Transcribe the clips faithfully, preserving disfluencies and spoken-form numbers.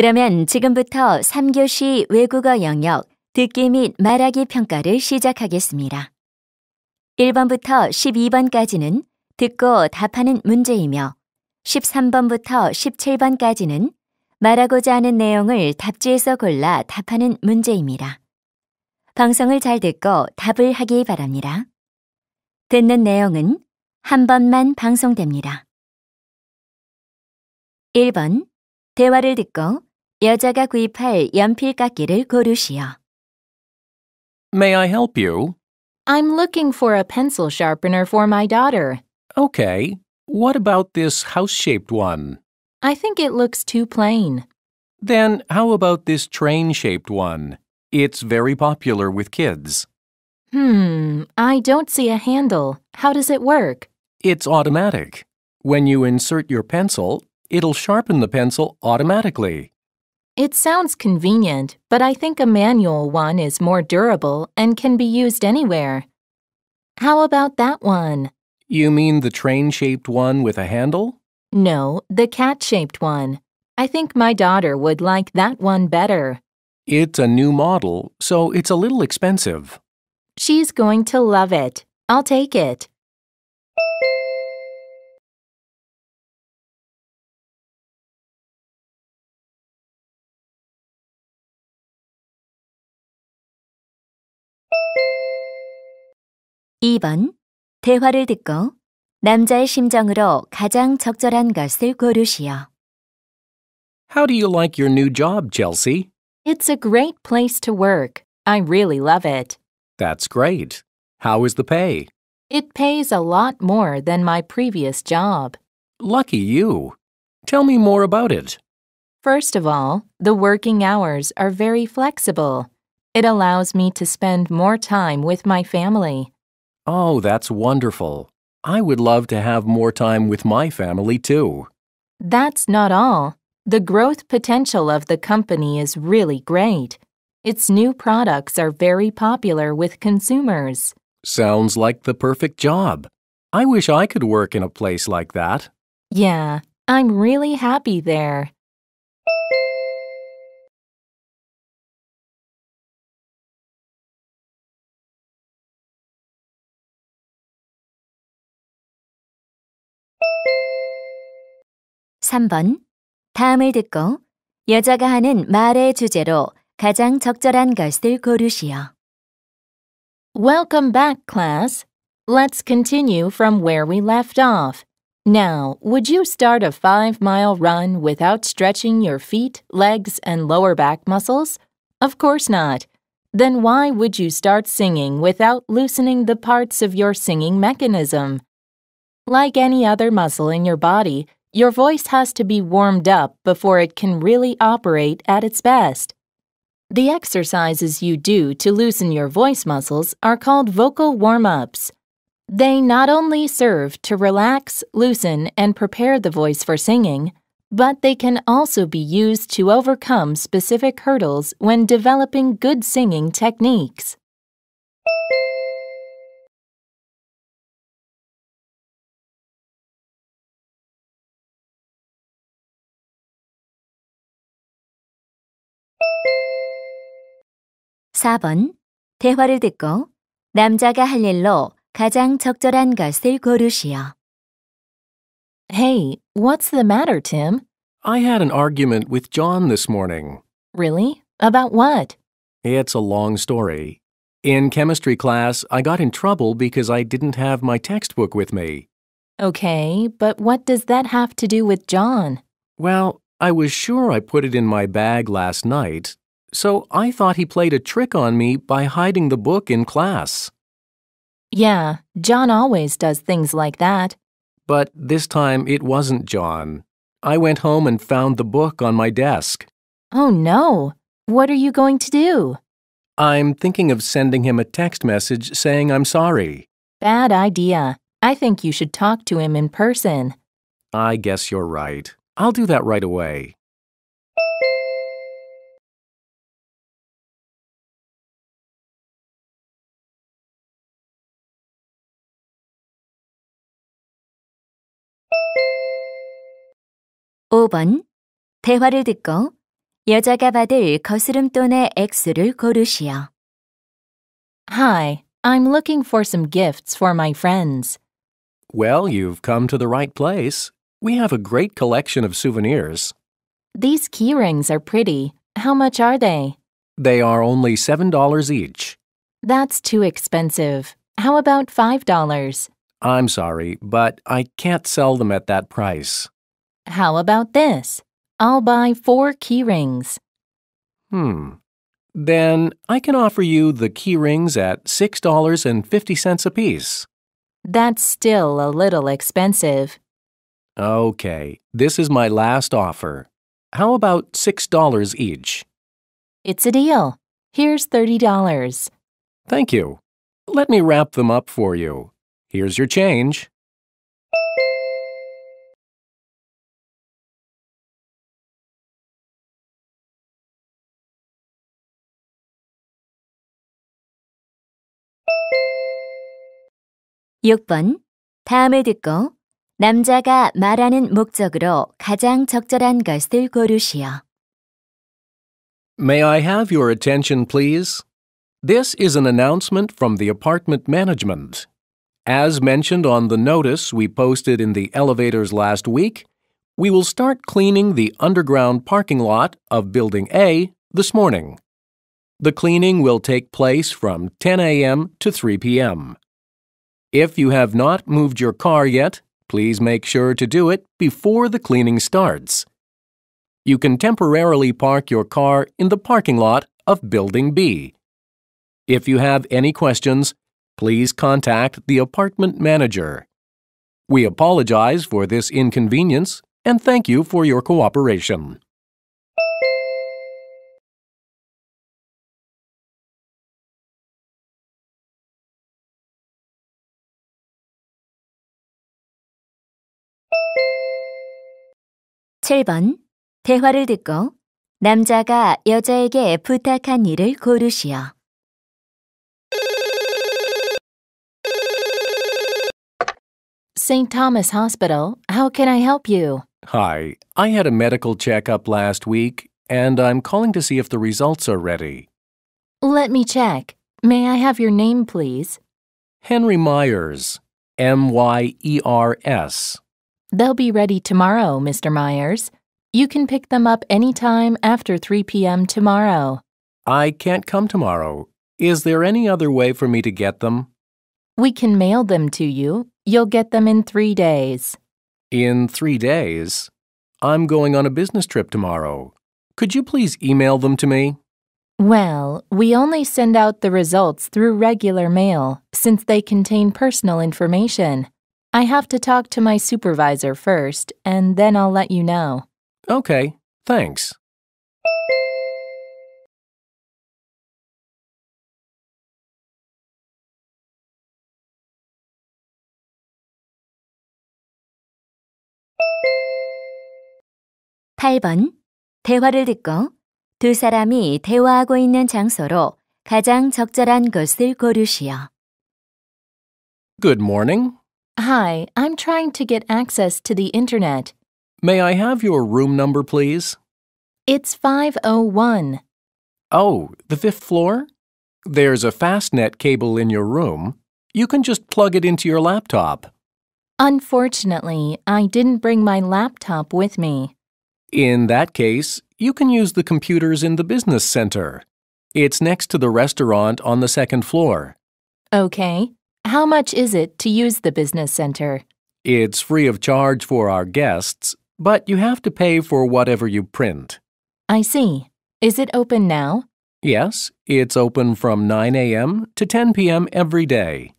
그러면 지금부터 삼 교시 외국어 영역 듣기 및 말하기 평가를 시작하겠습니다. 일 번부터 십이 번까지는 듣고 답하는 문제이며 십삼 번부터 십칠 번까지는 말하고자 하는 내용을 답지에서 골라 답하는 문제입니다. 방송을 잘 듣고 답을 하기 바랍니다. 듣는 내용은 한 번만 방송됩니다. 일 번. 대화를 듣고 여자가 구입할 연필깎이를 고르시오. May I help you? I'm looking for a pencil sharpener for my daughter. Okay. What about this house-shaped one? I think it looks too plain. Then how about this train-shaped one? It's very popular with kids. Hmm. I don't see a handle. How does it work? It's automatic. When you insert your pencil, it'll sharpen the pencil automatically. It sounds convenient, but I think a manual one is more durable and can be used anywhere. How about that one? You mean the train-shaped one with a handle? No, the cat-shaped one. I think my daughter would like that one better. It's a new model, so it's a little expensive. She's going to love it. I'll take it. 이 번. 대화를 듣고 남자의 심정으로 가장 적절한 것을 고르시오. How do you like your new job, Chelsea? It's a great place to work. I really love it. That's great. How is the pay? It pays a lot more than my previous job. Lucky you. Tell me more about it. First of all, the working hours are very flexible. It allows me to spend more time with my family. Oh, that's wonderful. I would love to have more time with my family, too. That's not all. The growth potential of the company is really great. Its new products are very popular with consumers. Sounds like the perfect job. I wish I could work in a place like that. Yeah, I'm really happy there. 삼 번. 다음을 듣고 여자가 하는 말의 주제로 가장 적절한 것을 고르시오. Welcome back, class. Let's continue from where we left off. Now, would you start a five-mile run without stretching your feet, legs, and lower back muscles? Of course not. Then why would you start singing without loosening the parts of your singing mechanism? Like any other muscle in your body, your voice has to be warmed up before it can really operate at its best. The exercises you do to loosen your voice muscles are called vocal warm-ups. They not only serve to relax, loosen, and prepare the voice for singing, but they can also be used to overcome specific hurdles when developing good singing techniques. 사 번. 대화를 듣고 남자가 할 일로 가장 적절한 것을 고르시오. Hey, what's the matter, Tim? I had an argument with John this morning. Really? About what? It's a long story. In chemistry class, I got in trouble because I didn't have my textbook with me. Okay, but what does that have to do with John? Well, I was sure I put it in my bag last night. So I thought he played a trick on me by hiding the book in class. Yeah, John always does things like that. But this time it wasn't John. I went home and found the book on my desk. Oh no! What are you going to do? I'm thinking of sending him a text message saying I'm sorry. Bad idea. I think you should talk to him in person. I guess you're right. I'll do that right away. 오 번. 대화를 듣고 여자가 받을 거스름돈의 액수를 고르시오. Hi, I'm looking for some gifts for my friends. Well, you've come to the right place. We have a great collection of souvenirs. These key rings are pretty. How much are they? They are only seven dollars each. That's too expensive. How about five dollars? I'm sorry, but I can't sell them at that price. How about this? I'll buy four key rings. Hmm. Then I can offer you the key rings at six dollars and fifty cents apiece. That's still a little expensive. Okay, this is my last offer. How about six dollars each? It's a deal. Here's thirty dollars. Thank you. Let me wrap them up for you. Here's your change. 육 번. 다음을 듣고 남자가 말하는 목적으로 가장 적절한 것을 고르시오. May I have your attention, please? This is an announcement from the apartment management. As mentioned on the notice we posted in the elevators last week, we will start cleaning the underground parking lot of Building A this morning. The cleaning will take place from ten a m to three p m If you have not moved your car yet, please make sure to do it before the cleaning starts. You can temporarily park your car in the parking lot of Building B. If you have any questions, please contact the apartment manager. We apologize for this inconvenience and thank you for your cooperation. 칠 번. 대화를 듣고 남자가 여자에게 부탁한 일을 고르시오. Saint Thomas Hospital, how can I help you? Hi, I had a medical checkup last week, and I'm calling to see if the results are ready. Let me check. May I have your name, please? Henry Myers, M Y E R S. They'll be ready tomorrow, Mister Myers. You can pick them up any time after three p m tomorrow. I can't come tomorrow. Is there any other way for me to get them? We can mail them to you. You'll get them in three days. In three days? I'm going on a business trip tomorrow. Could you please email them to me? Well, we only send out the results through regular mail, since they contain personal information. I have to talk to my supervisor first, and then I'll let you know. Okay, thanks. 팔 번. 대화를 듣고 두 사람이 대화하고 있는 장소로 가장 적절한 것을 고르시오. Good morning. Hi, I'm trying to get access to the internet. May I have your room number, please? It's five oh one. Oh, the fifth floor? There's a Fastnet cable in your room. You can just plug it into your laptop. Unfortunately, I didn't bring my laptop with me. In that case, you can use the computers in the business center. It's next to the restaurant on the second floor. Okay. How much is it to use the business center? It's free of charge for our guests, but you have to pay for whatever you print. I see. Is it open now? Yes, it's open from nine a m to ten p m every day.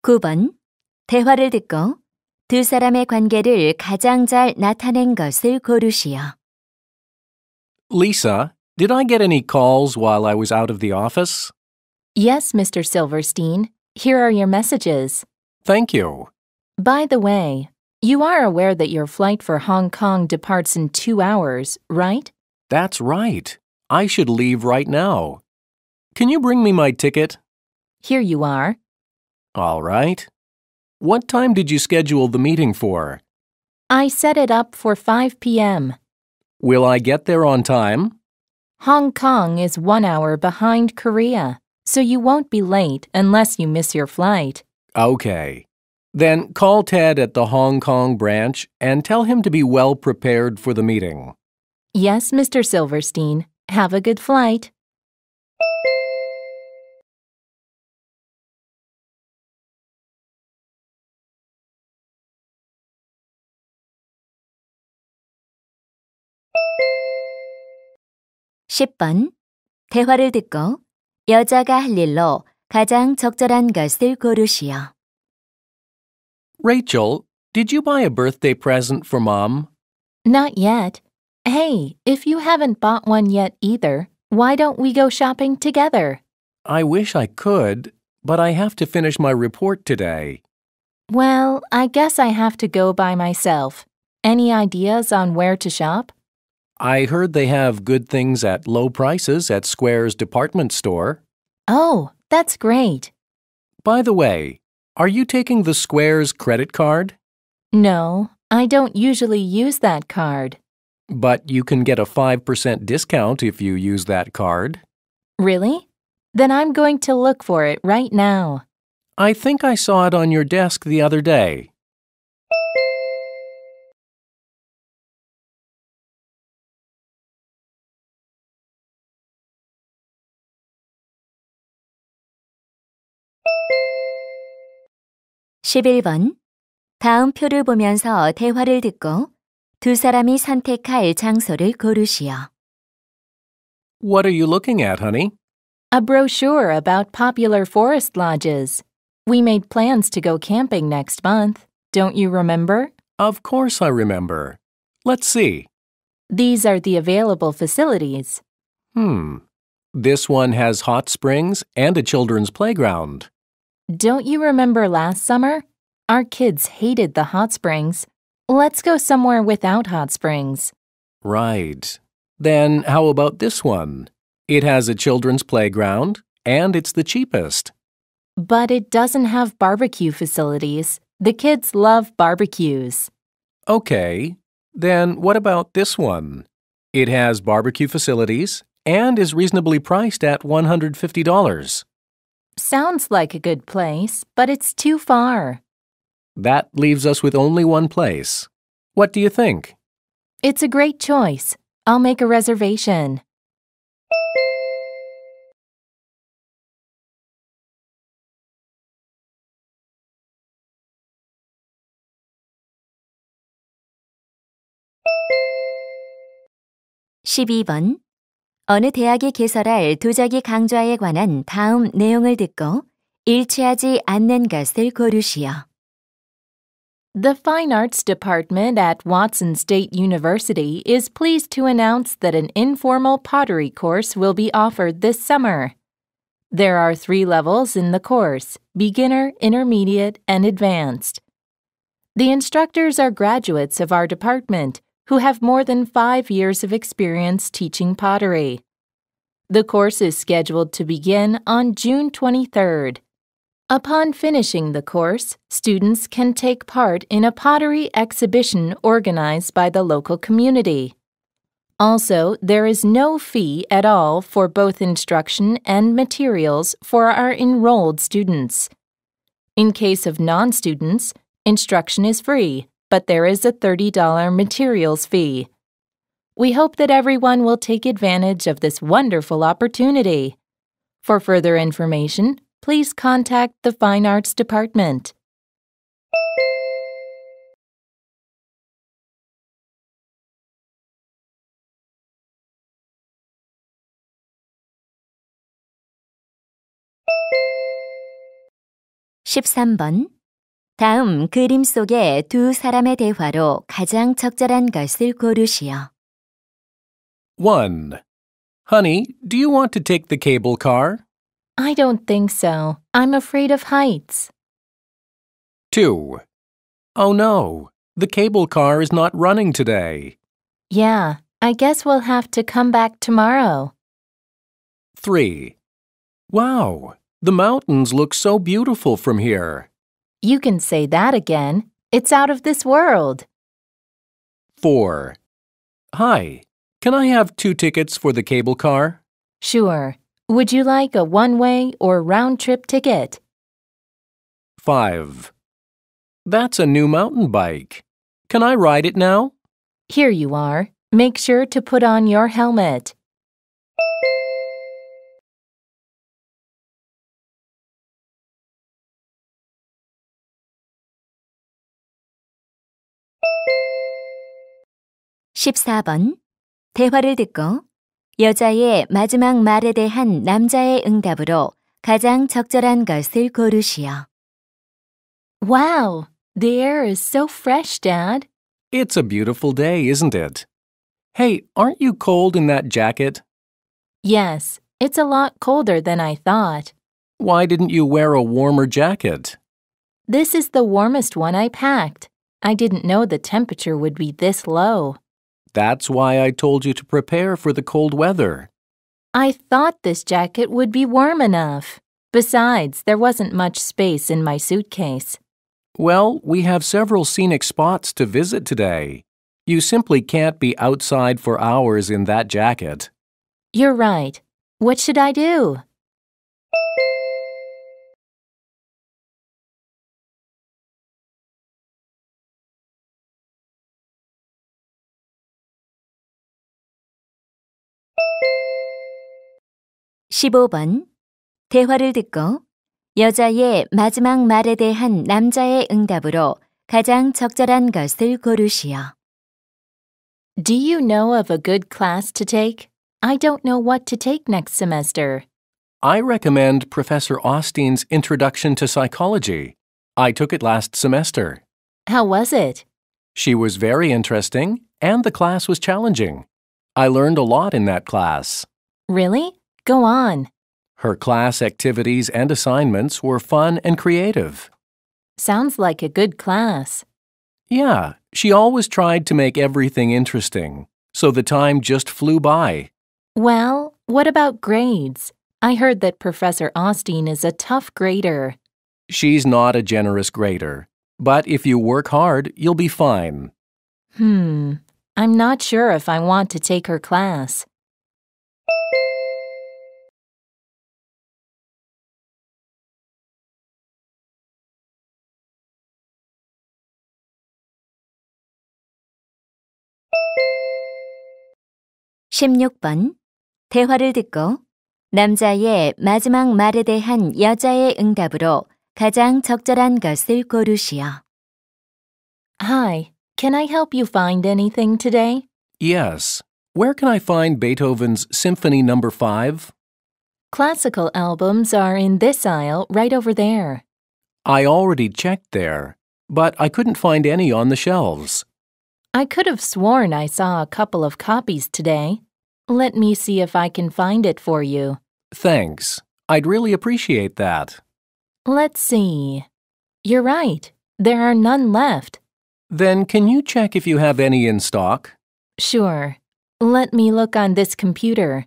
구 번. 대화를 듣고 두 사람의 관계를 가장 잘 나타낸 것을 고르시오. Lisa, did I get any calls while I was out of the office? Yes, Mister Silverstein. Here are your messages. Thank you. By the way, you are aware that your flight for Hong Kong departs in two hours, right? That's right. I should leave right now. Can you bring me my ticket? Here you are. All right. What time did you schedule the meeting for? I set it up for five p m Will I get there on time? Hong Kong is one hour behind Korea, so you won't be late unless you miss your flight. Okay. Then call Ted at the Hong Kong branch and tell him to be well prepared for the meeting. Yes, Mister Silverstein. Have a good flight. 십 번. 대화를 듣고 여자가 할 일로 가장 적절한 것을 고르시오. Rachel, did you buy a birthday present for Mom? Not yet. Hey, if you haven't bought one yet either, why don't we go shopping together? I wish I could, but I have to finish my report today. Well, I guess I have to go by myself. Any ideas on where to shop? I heard they have good things at low prices at Square's department store. Oh, that's great. By the way, are you taking the Square's credit card? No, I don't usually use that card. But you can get a five percent discount if you use that card. Really? Then I'm going to look for it right now. I think I saw it on your desk the other day. 십일 번. 다음 표를 보면서 대화를 듣고 두 사람이 선택할 장소를 고르시오. What are you looking at, honey? A brochure about popular forest lodges. We made plans to go camping next month. Don't you remember? Of course I remember. Let's see. These are the available facilities. Hmm. This one has hot springs and a children's playground. Don't you remember last summer? Our kids hated the hot springs. Let's go somewhere without hot springs. Right. Then how about this one? It has a children's playground, and it's the cheapest. But it doesn't have barbecue facilities. The kids love barbecues. Okay. Then what about this one? It has barbecue facilities and is reasonably priced at one hundred fifty dollars. Sounds like a good place, but it's too far. That leaves us with only one place. What do you think? It's a great choice. I'll make a reservation. 십이 번. 어느 대학이 개설할 도자기 강좌에 관한 다음 내용을 듣고 일치하지 않는 것을 고르시오. The Fine Arts Department at Watson State University is pleased to announce that an informal pottery course will be offered this summer. There are three levels in the course: beginner, intermediate, and advanced. The instructors are graduates of our department who have more than five years of experience teaching pottery. The course is scheduled to begin on June twenty-third. Upon finishing the course, students can take part in a pottery exhibition organized by the local community. Also, there is no fee at all for both instruction and materials for our enrolled students. In case of non-students, instruction is free, but there is a thirty dollar materials fee. We hope that everyone will take advantage of this wonderful opportunity. For further information, please contact the Fine Arts Department. 십삼 번. 다음 그림 속의 두 사람의 대화로 가장 적절한 것을 고르시오. one. Honey, do you want to take the cable car? I don't think so. I'm afraid of heights. two. Oh no, the cable car is not running today. Yeah, I guess we'll have to come back tomorrow. three. Wow! The mountains look so beautiful from here. You can say that again. It's out of this world. four. Hi. Can I have two tickets for the cable car? Sure. Would you like a one-way or round-trip ticket? five. That's a new mountain bike. Can I ride it now? Here you are. Make sure to put on your helmet. 십사 번. 대화를 듣고 여자의 마지막 말에 대한 남자의 응답으로 가장 적절한 것을 고르시오. Wow, the air is so fresh, Dad. It's a beautiful day, isn't it? Hey, aren't you cold in that jacket? Yes, it's a lot colder than I thought. Why didn't you wear a warmer jacket? This is the warmest one I packed. I didn't know the temperature would be this low. That's why I told you to prepare for the cold weather. I thought this jacket would be warm enough. Besides, there wasn't much space in my suitcase. Well, we have several scenic spots to visit today. You simply can't be outside for hours in that jacket. You're right. What should I do? 십오 번. 대화를 듣고 여자의 마지막 말에 대한 남자의 응답으로 가장 적절한 것을 고르시오. Do you know of a good class to take? I don't know what to take next semester. I recommend Professor Osteen's Introduction to Psychology. I took it last semester. How was it? She was very interesting, and the class was challenging. I learned a lot in that class. Really? Go on. Her class activities and assignments were fun and creative. Sounds like a good class. Yeah, she always tried to make everything interesting, so the time just flew by. Well, what about grades? I heard that Professor Osteen is a tough grader. She's not a generous grader, but if you work hard, you'll be fine. Hmm, I'm not sure if I want to take her class. 십육 번. 대화를 듣고 남자의 마지막 말에 대한 여자의 응답으로 가장 적절한 것을 고르시오. Hi, can I help you find anything today? Yes. Where can I find Beethoven's Symphony number five? Classical albums are in this aisle right over there. I already checked there, but I couldn't find any on the shelves. I could have sworn I saw a couple of copies today. Let me see if I can find it for you. Thanks. I'd really appreciate that. Let's see. You're right. There are none left. Then can you check if you have any in stock? Sure. Let me look on this computer.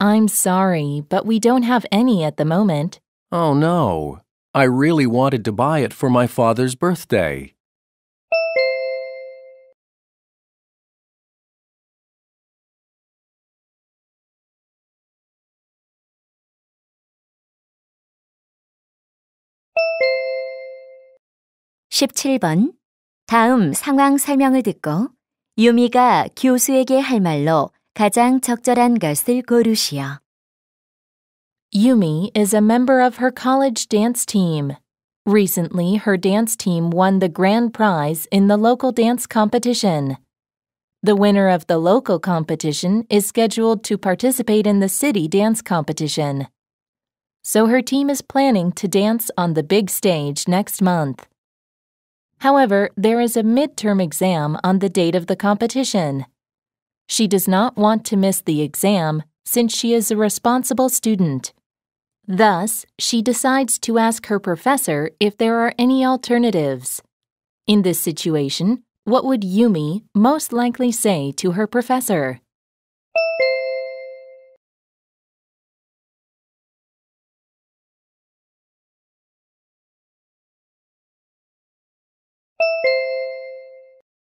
I'm sorry, but we don't have any at the moment. Oh no. I really wanted to buy it for my father's birthday. 십칠 번. 다음 상황 설명을 듣고 유미가 교수에게 할 말로 가장 적절한 것을 고르시오. Yumi is a member of her college dance team. Recently, her dance team won the grand prize in the local dance competition. The winner of the local competition is scheduled to participate in the city dance competition. So her team is planning to dance on the big stage next month. However, there is a midterm exam on the date of the competition. She does not want to miss the exam since she is a responsible student. Thus, she decides to ask her professor if there are any alternatives. In this situation, what would Yumi most likely say to her professor?